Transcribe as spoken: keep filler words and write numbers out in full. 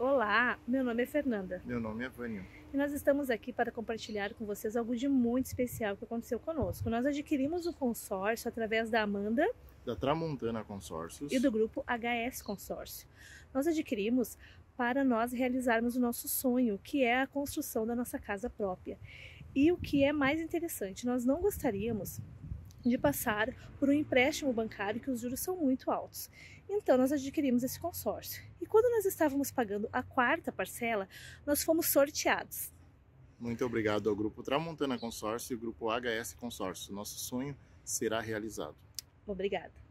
Olá, meu nome é Fernanda. Meu nome é Vânio. E nós estamos aqui para compartilhar com vocês algo de muito especial que aconteceu conosco. Nós adquirimos o consórcio através da Amanda, da Tramontana Consórcios e do grupo H S Consórcios. Nós adquirimos para nós realizarmos o nosso sonho, que é a construção da nossa casa própria. E o que é mais interessante, nós não gostaríamos de passar por um empréstimo bancário que os juros são muito altos. Então nós adquirimos esse consórcio. E quando nós estávamos pagando a quarta parcela, nós fomos sorteados. Muito obrigado ao Grupo Tramontana Consórcio e Grupo H S Consórcio. Nosso sonho será realizado. Obrigada.